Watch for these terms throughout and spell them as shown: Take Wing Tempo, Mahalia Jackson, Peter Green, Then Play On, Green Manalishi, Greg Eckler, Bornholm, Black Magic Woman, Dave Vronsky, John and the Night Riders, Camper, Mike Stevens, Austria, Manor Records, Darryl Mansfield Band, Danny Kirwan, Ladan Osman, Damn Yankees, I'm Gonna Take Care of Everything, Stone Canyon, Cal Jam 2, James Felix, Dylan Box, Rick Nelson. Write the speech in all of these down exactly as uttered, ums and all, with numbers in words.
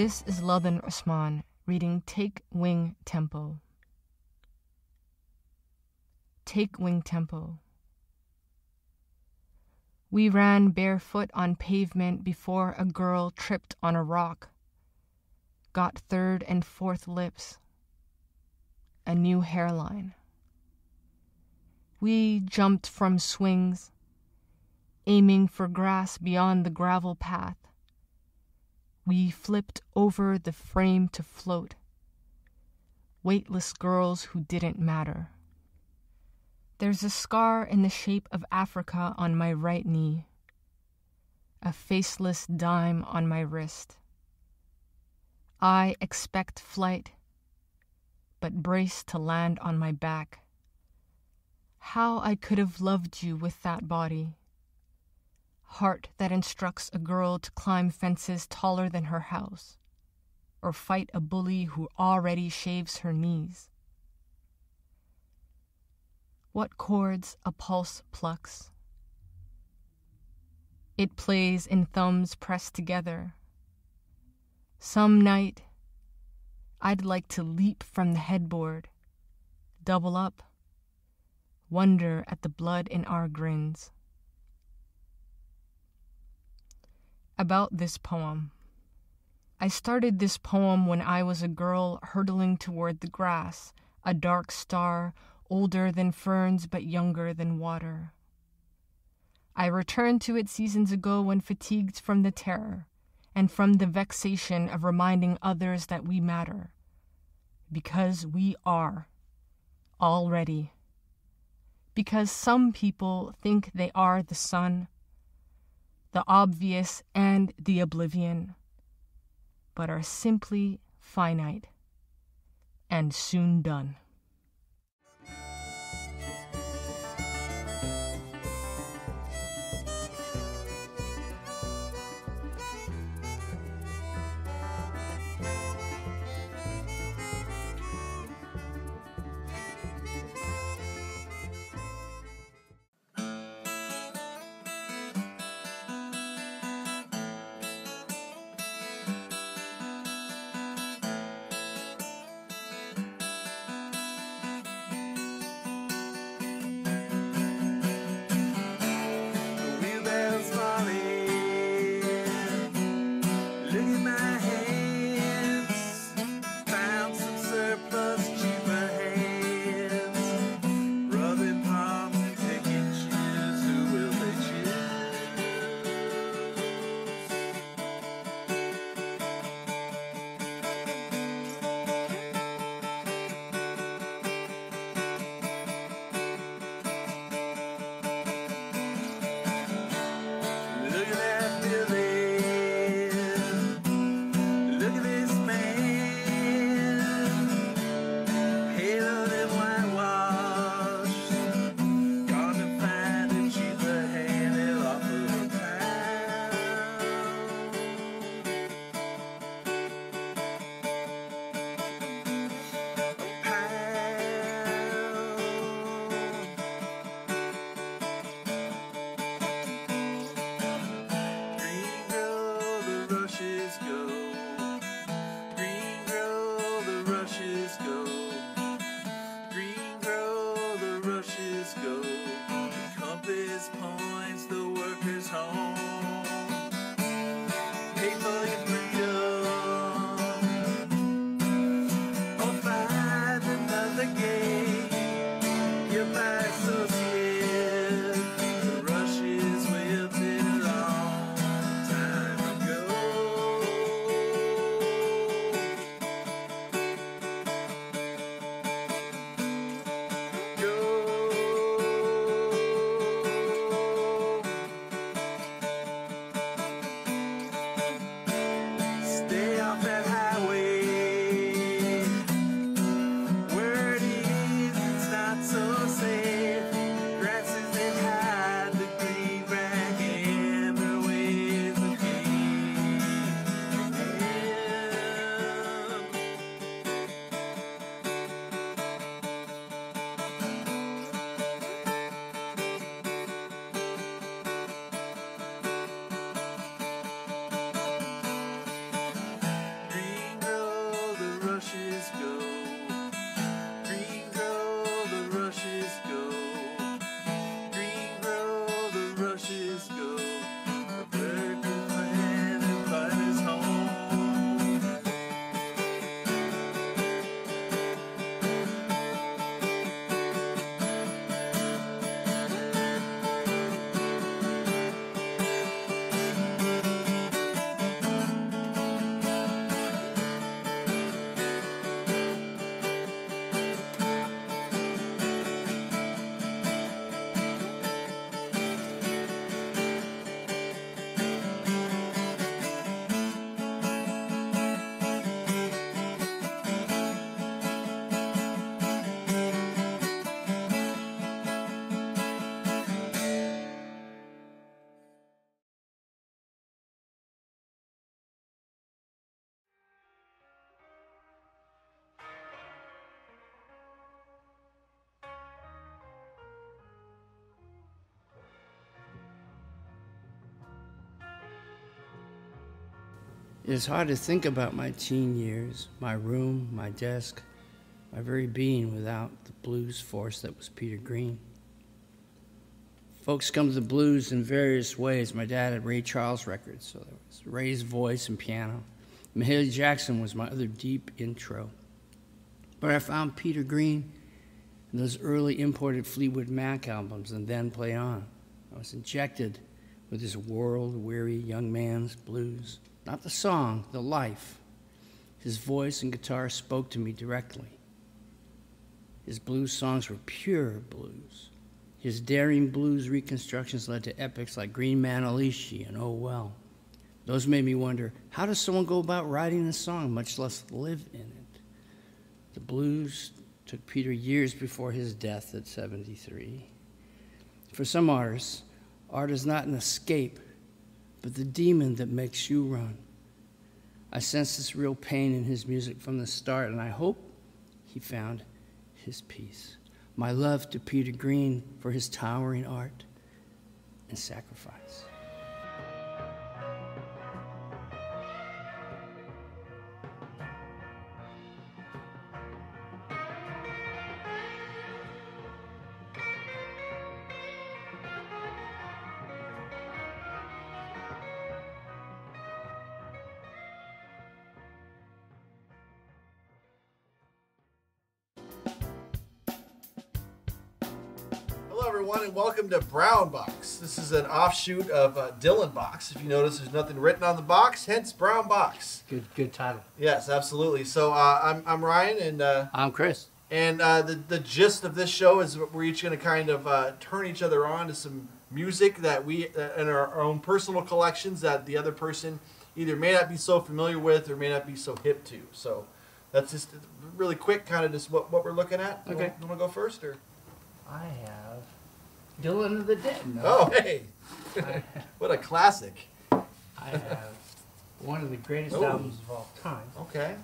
This is Ladan Osman reading Take Wing Tempo. Take Wing Tempo. We ran barefoot on pavement before a girl tripped on a rock. Got third and fourth lips. A new hairline. We jumped from swings, aiming for grass beyond the gravel path. We flipped over the frame to float. Weightless girls who didn't matter. There's a scar in the shape of Africa on my right knee, a faceless dime on my wrist. I expect flight, but brace to land on my back. How I could have loved you with that body. Heart that instructs a girl to climb fences taller than her house, or fight a bully who already shaves her knees. What chords a pulse plucks. It plays in thumbs pressed together. Some night, I'd like to leap from the headboard, double up, wonder at the blood in our grins. About this poem. I started this poem when I was a girl hurtling toward the grass, a dark star, older than ferns but younger than water. I returned to it seasons ago when fatigued from the terror and from the vexation of reminding others that we matter, because we are already. Because some people think they are the sun, the obvious and the oblivion, but are simply finite and soon done. It's hard to think about my teen years, my room, my desk, my very being without the blues force that was Peter Green. Folks come to the blues in various ways. My dad had Ray Charles records, so there was Ray's voice and piano. Mahalia Jackson was my other deep intro. But I found Peter Green in those early imported Fleetwood Mac albums and Then Play On. I was injected with this world-weary young man's blues. Not the song, the life. His voice and guitar spoke to me directly. His blues songs were pure blues. His daring blues reconstructions led to epics like Green Manalishi and Oh Well. Those made me wonder, how does someone go about writing a song, much less live in it? The blues took Peter years before his death at seventy-three. For some artists, art is not an escape, but the demon that makes you run. I sensed this real pain in his music from the start, and I hope he found his peace. My love to Peter Green for his towering art and sacrifice. Welcome to Brown Box. This is an offshoot of uh, Dylan Box. If you notice, there's nothing written on the box, hence Brown Box. Good, good title. Yes, absolutely. So uh, I'm, I'm Ryan, and uh, I'm Chris. And uh, the the gist of this show is we're each going to kind of uh, turn each other on to some music that we uh, in our, our own personal collections that the other person either may not be so familiar with or may not be so hip to. So that's just really quick, kind of just what what we're looking at. Okay. You want, you want to go first, or I have Dylan of the Dead. No. Oh, hey. I, what a classic. I have one of the greatest Ooh. albums of all time. Okay.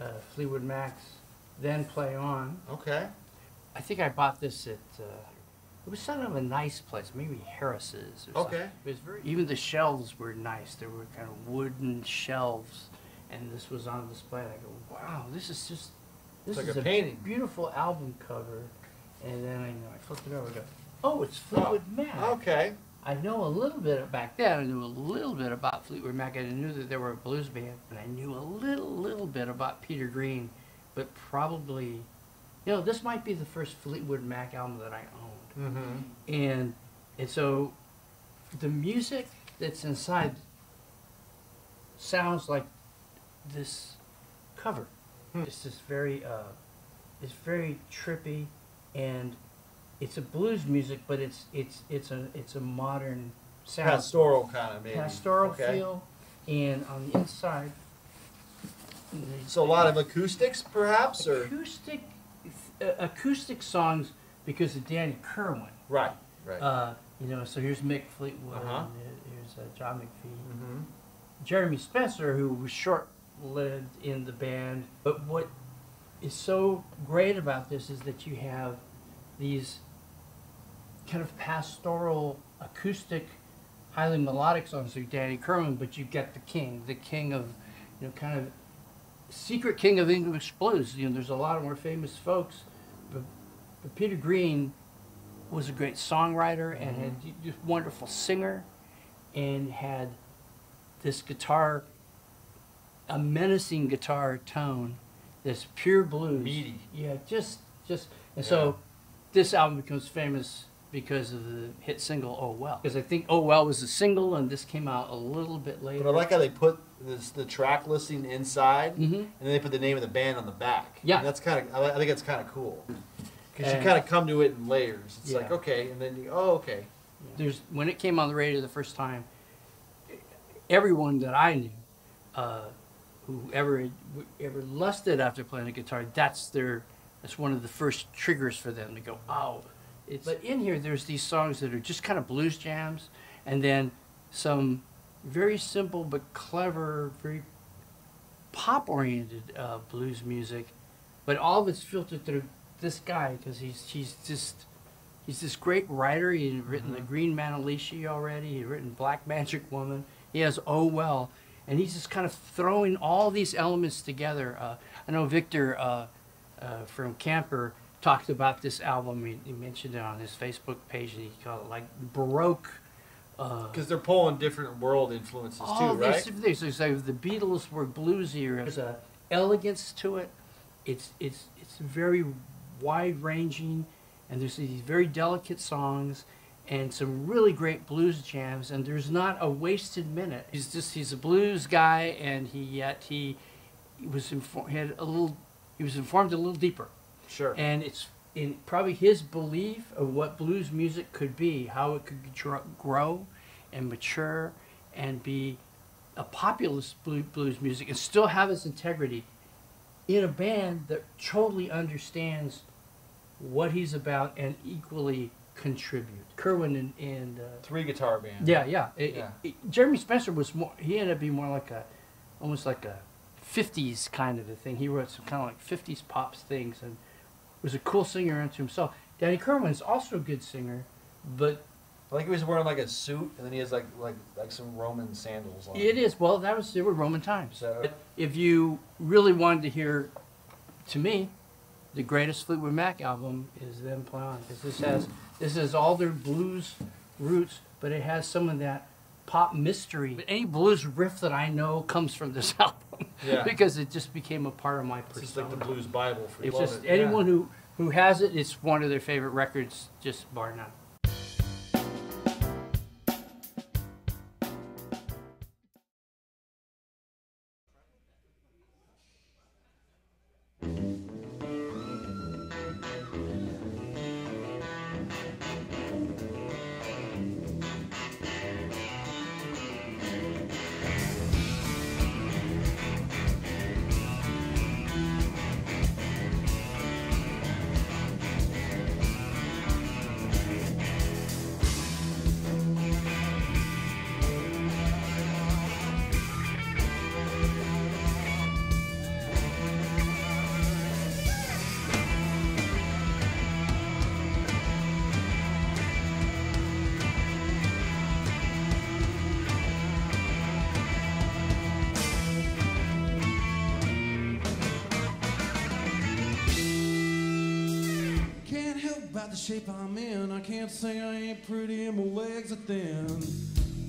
Uh, Fleetwood Mac's Then Play On. Okay. I think I bought this at, uh, it was sort of a nice place, maybe Harris's or okay. something. It was very, even the shelves were nice. There were kind of wooden shelves, and this was on display. And I go, wow, this is just, this like is a, a painting. beautiful album cover. And then I, you know, I flipped it over and go, oh, it's Fleetwood oh, Mac. Okay. I know a little bit back then. I knew a little bit about Fleetwood Mac. I knew that they were a blues band, and I knew a little, little bit about Peter Green, but probably, you know, this might be the first Fleetwood Mac album that I owned. Mm-hmm. And and so, the music that's inside sounds like this cover. Hmm. It's this very, uh, it's very trippy and. It's a blues music, but it's it's it's a it's a modern sound. Pastoral kind of maybe. Pastoral okay. feel, and on the inside. So a lot of acoustics, perhaps, or acoustic, uh, acoustic songs because of Danny Kirwan. Right, right. Uh, you know, so here's Mick Fleetwood, uh-huh. and here's uh, John McVie, mm-hmm. Jeremy Spencer, who was short-lived in the band. But what is so great about this is that you have these kind of pastoral, acoustic, highly melodic songs like Danny Kirwan, but you get the king, the king of, you know, kind of secret king of English blues. You know, there's a lot of more famous folks, but, but Peter Green was a great songwriter and mm-hmm. had just wonderful singer, and had this guitar, a menacing guitar tone, this pure blues. Meaty. Yeah, just, just, and yeah. so. This album becomes famous because of the hit single "Oh Well," because I think "Oh Well" was a single, and this came out a little bit later. But I like how they put this, the track listing inside, mm-hmm. and then they put the name of the band on the back. Yeah, and that's kind of I think that's kind of cool because you kind of come to it in layers. It's yeah. like okay, and then you oh okay. Yeah. There's when it came on the radio the first time, everyone that I knew, uh, whoever ever lusted after playing the guitar, that's their. It's one of the first triggers for them to go, oh. It's, but in here, there's these songs that are just kind of blues jams, and then some very simple but clever, very pop-oriented uh, blues music. But all of it's filtered through this guy because he's he's just he's this great writer. He had written mm-hmm. the Green Manalishi already. He had written Black Magic Woman. He has Oh Well, and he's just kind of throwing all these elements together. Uh, I know Victor uh, uh, from Camper talked about this album. He, he mentioned it on his Facebook page, and he called it like Baroque. Because uh, they're pulling different world influences too, right? There's, there's like the Beatles were bluesier. There's an elegance to it. It's it's it's very wide ranging, and there's these very delicate songs, and some really great blues jams. And there's not a wasted minute. He's just he's a blues guy, and he yet he, he was informed had a little he was informed a little deeper. Sure. And it's. In probably his belief of what blues music could be, how it could grow and mature and be a populist blues music and still have its integrity in a band that totally understands what he's about and equally contribute. Kirwan and... and uh, three guitar band. Yeah, yeah. It, yeah. It, it, Jeremy Spencer was more, he ended up being more like a, almost like a fifties kind of a thing. He wrote some kind of like fifties pops things and was a cool singer unto himself. Danny Kirwan is also a good singer, but I think he was wearing like a suit, and then he has like like like some Roman sandals on. It is well, that was there were Roman times. So but if you really wanted to hear, to me, the greatest Fleetwood Mac album is Then Play On, because this has this is all their blues roots, but it has some of that pop mystery. But any blues riff that I know comes from this album, yeah. because it just became a part of my persona. It's like the blues Bible for you. It's just it. anyone yeah. who who has it, it's one of their favorite records, just bar none. Shape I'm in, I can't say I ain't pretty and my legs are thin.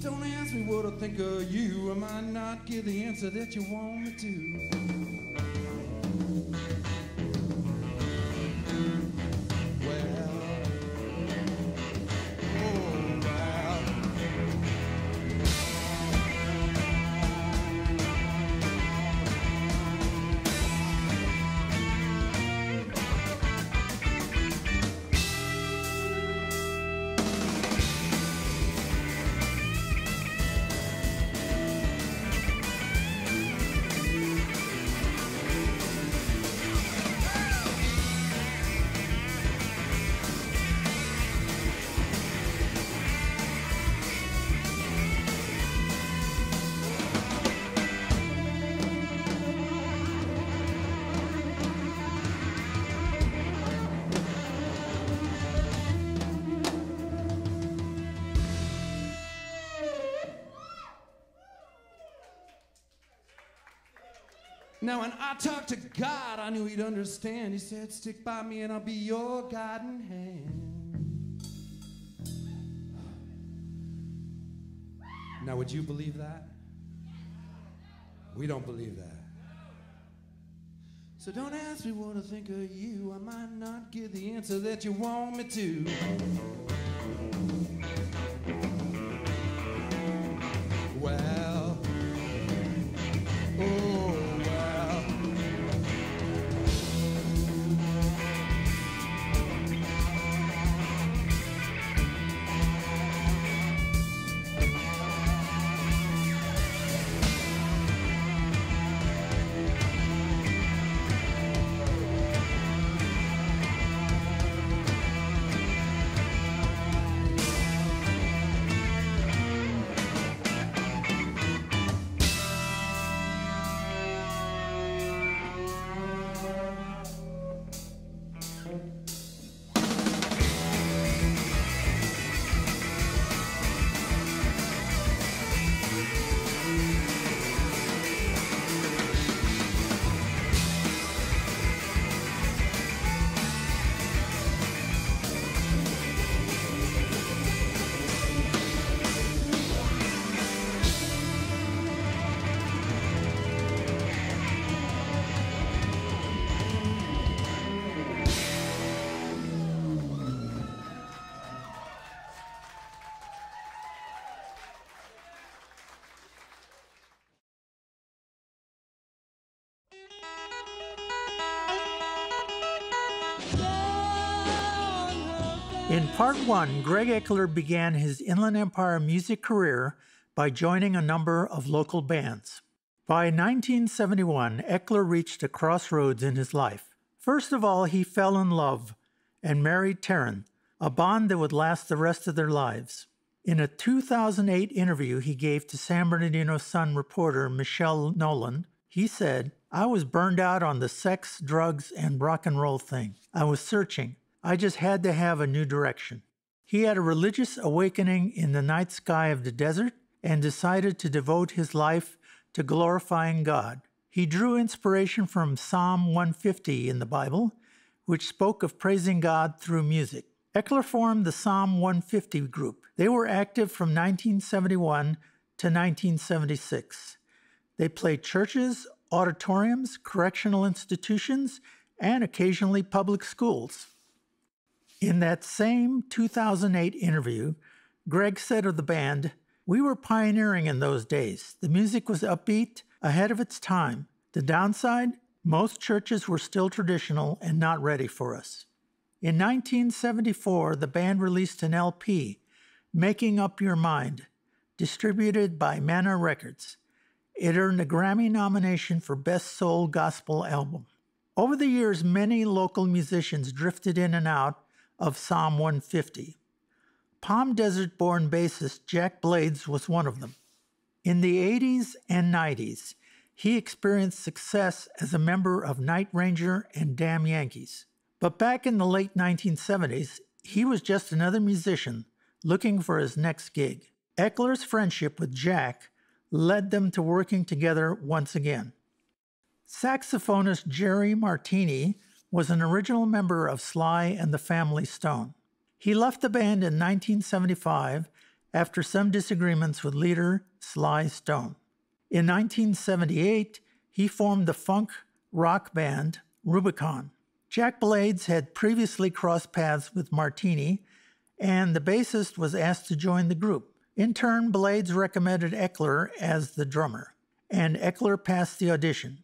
Don't ask me what I think of you, I might not get the answer that you want me to. Well, oh wow. Now when I talked to God, I knew he'd understand. He said, stick by me and I'll be your guiding hand. Now would you believe that? We don't believe that. So don't ask me what I think of you. I might not get the answer that you want me to. Well, oh. In part one, Greg Eckler began his Inland Empire music career by joining a number of local bands. By nineteen seventy-one, Eckler reached a crossroads in his life. First of all, he fell in love and married Taryn, a bond that would last the rest of their lives. In a two thousand eight interview he gave to San Bernardino Sun reporter Michelle Nolan, he said, "I was burned out on the sex, drugs, and rock and roll thing. I was searching. I just had to have a new direction." He had a religious awakening in the night sky of the desert and decided to devote his life to glorifying God. He drew inspiration from Psalm one fifty in the Bible, which spoke of praising God through music. Eckler formed the Psalm one fifty group. They were active from nineteen seventy-one to nineteen seventy-six. They played churches, auditoriums, correctional institutions, and occasionally public schools. In that same two thousand eight interview, Greg said of the band, "We were pioneering in those days. The music was upbeat, ahead of its time. The downside? Most churches were still traditional and not ready for us." In nineteen seventy-four, the band released an L P, Making Up Your Mind, distributed by Manor Records. It earned a Grammy nomination for Best Soul Gospel Album. Over the years, many local musicians drifted in and out of Psalm one fifty. Palm Desert-born bassist Jack Blades was one of them. In the eighties and nineties, he experienced success as a member of Night Ranger and Damn Yankees. But back in the late nineteen seventies, he was just another musician looking for his next gig. Eckler's friendship with Jack led them to working together once again. Saxophonist Jerry Martini was an original member of Sly and the Family Stone. He left the band in nineteen seventy-five after some disagreements with leader Sly Stone. In nineteen seventy-eight, he formed the funk rock band Rubicon. Jack Blades had previously crossed paths with Martini, and the bassist was asked to join the group. In turn, Blades recommended Eckler as the drummer, and Eckler passed the audition.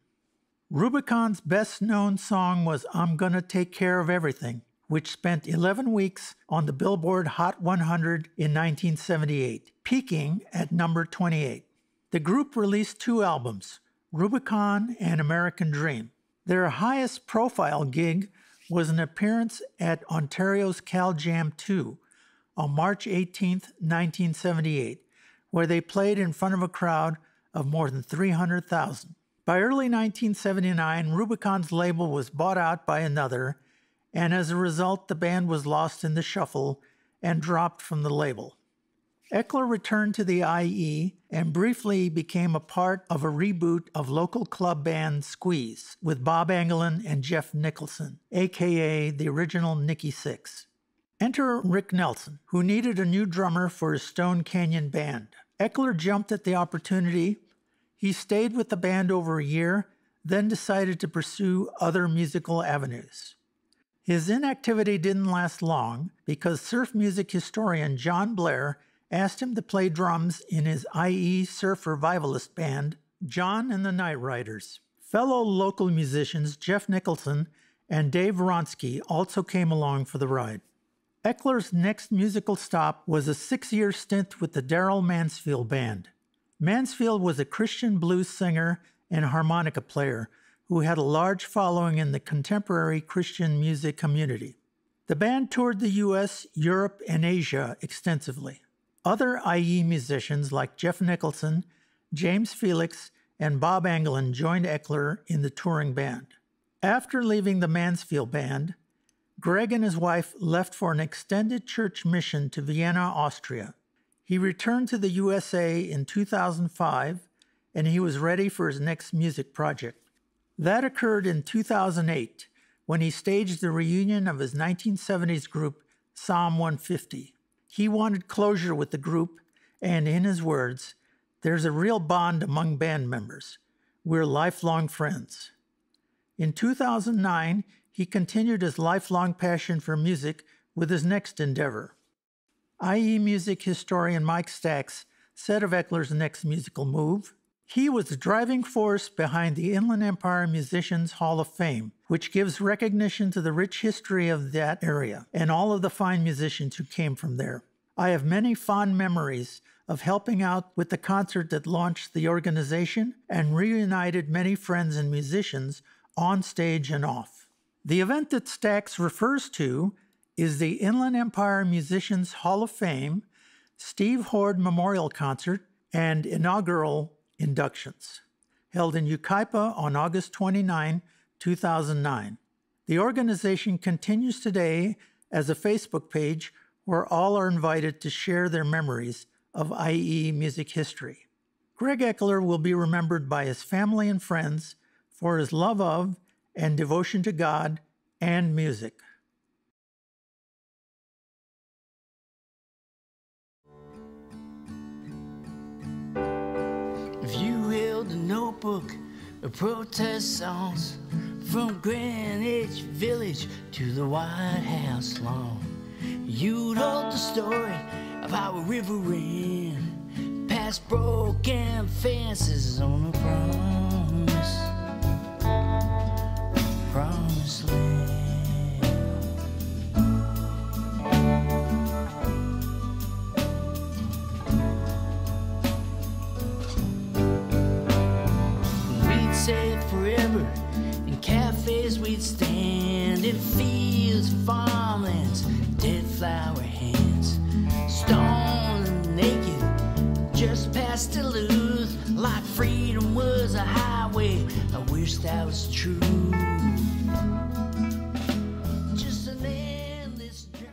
Rubicon's best-known song was I'm Gonna Take Care of Everything, which spent eleven weeks on the Billboard Hot one hundred in nineteen seventy-eight, peaking at number twenty-eight. The group released two albums, Rubicon and American Dream. Their highest profile gig was an appearance at Ontario's Cal Jam two on March eighteenth, nineteen seventy-eight, where they played in front of a crowd of more than three hundred thousand. By early nineteen seventy-nine, Rubicon's label was bought out by another, and as a result, the band was lost in the shuffle and dropped from the label. Eckler returned to the I E and briefly became a part of a reboot of local club band Squeeze with Bob Anglin and Jeff Nicholson, a k a the original Nicky Six. Enter Rick Nelson, who needed a new drummer for his Stone Canyon band. Eckler jumped at the opportunity. He stayed with the band over a year, then decided to pursue other musical avenues. His inactivity didn't last long because surf music historian John Blair asked him to play drums in his I E surf revivalist band, John and the Night Riders. Fellow local musicians Jeff Nicholson and Dave Vronsky also came along for the ride. Eckler's next musical stop was a six-year stint with the Darryl Mansfield Band. Mansfield was a Christian blues singer and harmonica player who had a large following in the contemporary Christian music community. The band toured the U S, Europe, and Asia extensively. Other I E musicians like Jeff Nicholson, James Felix, and Bob Anglin joined Eckler in the touring band. After leaving the Mansfield Band, Greg and his wife left for an extended church mission to Vienna, Austria. He returned to the U S A in two thousand five, and he was ready for his next music project. That occurred in two thousand eight, when he staged the reunion of his nineteen seventies group, Psalm one fifty. He wanted closure with the group, and in his words, "There's a real bond among band members. We're lifelong friends." In two thousand nine, he continued his lifelong passion for music with his next endeavor. I E music historian Mike Stacks said of Eckler's next musical move, He was the driving force behind the Inland Empire Musicians Hall of Fame, which gives recognition to the rich history of that area and all of the fine musicians who came from there. I have many fond memories of helping out with the concert that launched the organization and reunited many friends and musicians on stage and off. The event that Stax refers to is the Inland Empire Musicians Hall of Fame Steve Hoard Memorial Concert and inaugural inductions, held in Yucaipa on August twenty-ninth, two thousand nine. The organization continues today as a Facebook page where all are invited to share their memories of I E music history. Greg Eckler will be remembered by his family and friends for his love of and devotion to God and music. If you held a notebook of protest songs from Greenwich Village to the White House lawn, you told the story of how a river ran past broken fences on the promise, promised land. We'd say it forever, in cafes we'd stand, in fields, farmlands, dead flower hands, stone and naked, just past Duluth, like freedom was a highway. I wish that was true. Just an endless journey.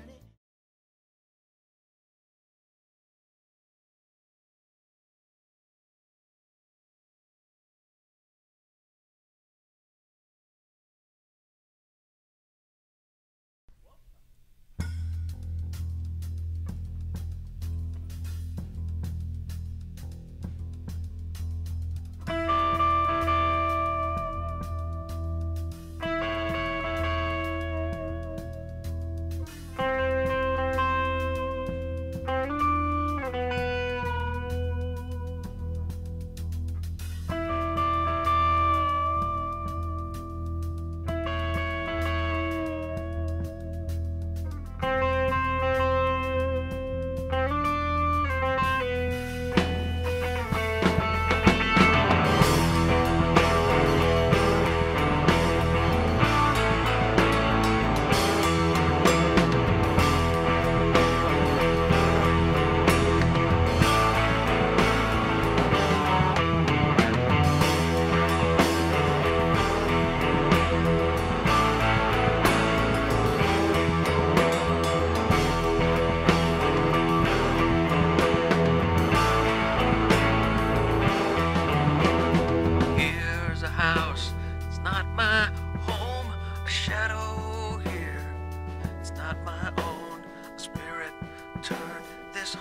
This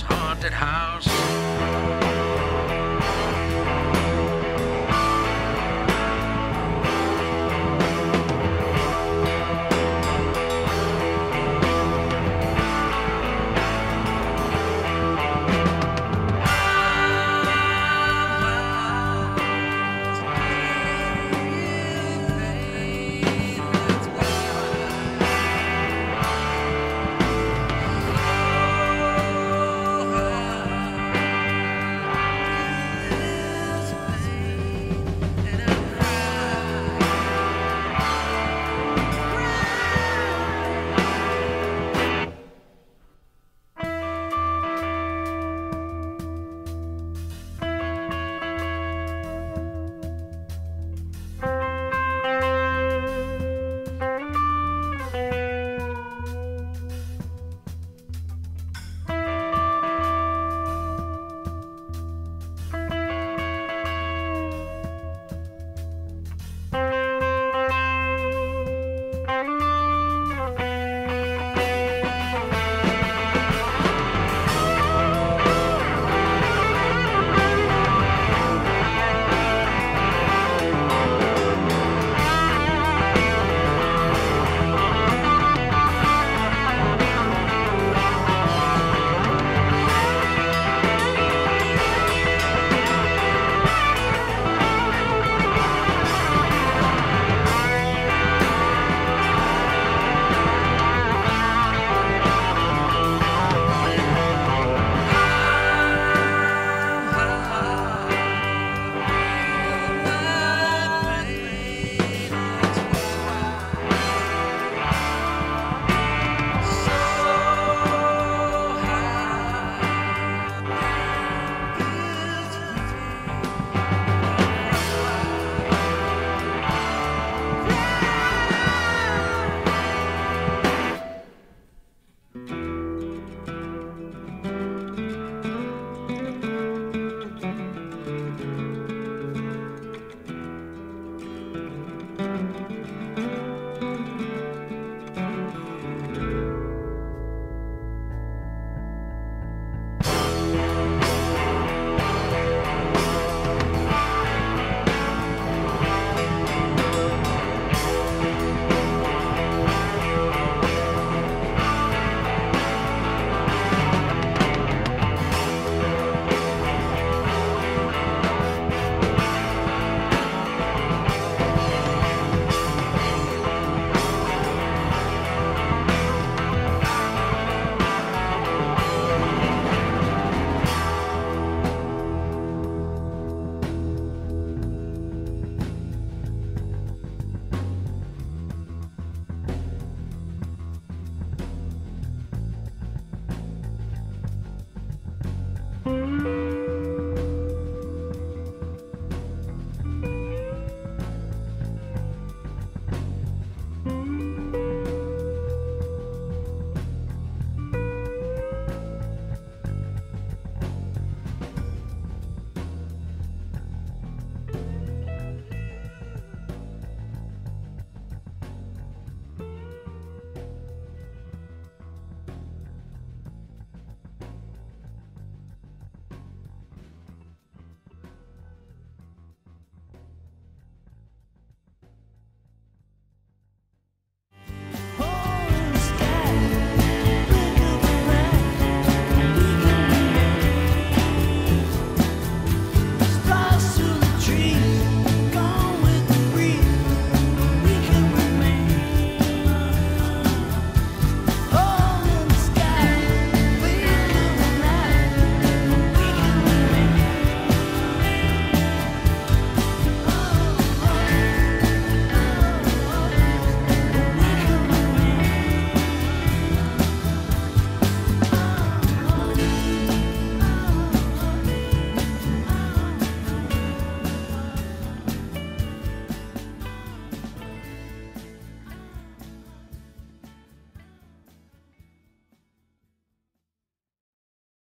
haunted house.